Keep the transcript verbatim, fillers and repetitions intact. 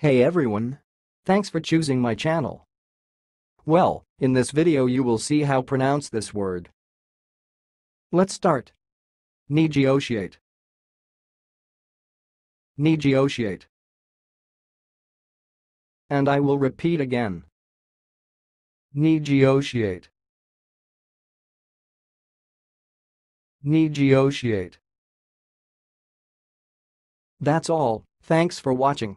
Hey everyone! Thanks for choosing my channel. Well, in this video you will see how pronounce this word. Let's start. Negeotiate. Negeotiate. And I will repeat again. Negeotiate. Negeotiate. That's all. Thanks for watching.